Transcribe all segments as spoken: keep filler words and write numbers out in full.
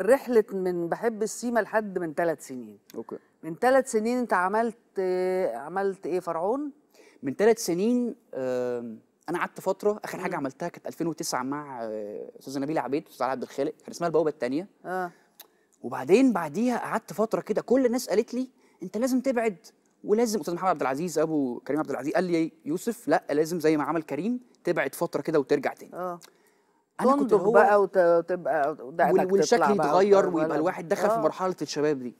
رحله من بحب السيما لحد من ثلاث سنين. اوكي. من ثلاث سنين انت عملت عملت ايه فرعون؟ من ثلاث سنين انا قعدت فتره، اخر حاجه عملتها كانت ألفين وتسعة مع استاذه نبيلة عبيد واستاذ علاء عبد الخالق، كان اسمها البوابه الثانية. اه وبعدين بعديها قعدت فتره كده، كل الناس قالت لي انت لازم تبعد، ولازم استاذ محمد عبد العزيز ابو كريم عبد العزيز قال لي يوسف لا لازم زي ما عمل كريم تبعد فتره كده وترجع تاني. اه تنضج بقى وتبقى والشكل يتغير ويبقى الواحد دخل في مرحله الشباب دي.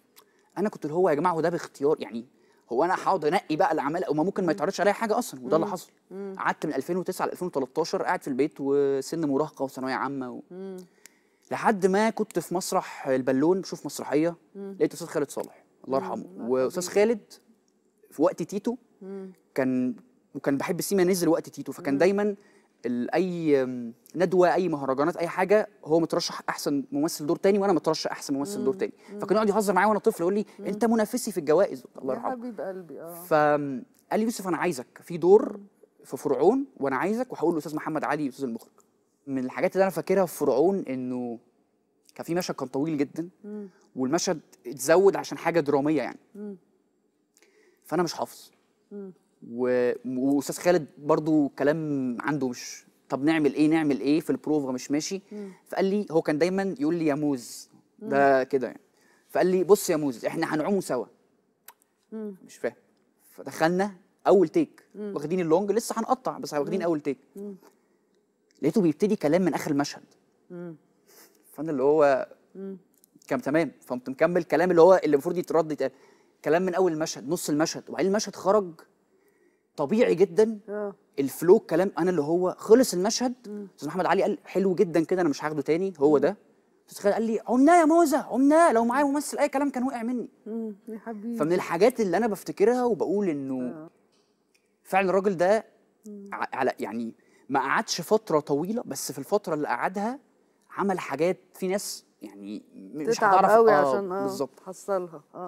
انا كنت اللي هو يا جماعه هو ده باختيار، يعني هو انا هقعد انقي بقى الاعمال او ما ممكن ما يتعرضش عليا حاجه اصلا، وده اللي حصل. قعدت من ألفين وتسعة ل ألفين وتلتاشر قاعد في البيت وسن مراهقه وثانويه عامه و... لحد ما كنت في مسرح البالون بشوف مسرحيه، لقيت استاذ خالد صالح الله يرحمه، واستاذ خالد في وقت تيتو كان وكان بحب السيما نزل وقت تيتو، فكان دايما اي ندوه اي مهرجانات اي حاجه هو مترشح احسن ممثل دور تاني وانا مترشح احسن ممثل دور تاني، فكان يقعد يهزر معايا وانا طفل يقول لي انت منافسي في الجوائز الله يرحمه يا حبيب قلبي. اه فقال لي يوسف انا عايزك في دور في فرعون وانا عايزك، وهقول له استاذ محمد علي استاذ المخرج. من الحاجات اللي انا فاكرها في فرعون انه كان في مشهد كان طويل جدا، والمشهد اتزود عشان حاجه دراميه يعني، فانا مش حافظ، واستاذ خالد برضو كلام عنده مش طب نعمل ايه نعمل ايه في البروفا مش ماشي. مم. فقال لي هو كان دايما يقول لي يا موز ده كده يعني، فقال لي بص يا موز احنا هنعوموا سوا. مم. مش فاهم، فدخلنا اول تيك واخدين اللونج لسه هنقطع بس واخدين اول تيك. مم. لقيته بيبتدي كلام من اخر المشهد. مم. فانا اللي هو مم. كان تمام، فقمت مكمل كلام اللي هو اللي المفروض يترد يتقال كلام من اول المشهد نص المشهد، وبعدين المشهد خرج طبيعي جدا. أوه. الفلو الكلام انا اللي هو خلص المشهد استاذ محمد علي قال حلو جدا كده انا مش هاخده تاني هو ده، استاذ قال لي عمناه يا موزه عمناه، لو معايا ممثل اي كلام كان وقع مني يا حبيبي. فمن الحاجات اللي انا بفتكرها وبقول انه فعلا الراجل ده على يعني ما قعدش فتره طويله، بس في الفتره اللي قعدها عمل حاجات في ناس يعني مش هتعرف تتعب قوي عشان اه بالظبط حصلها. اه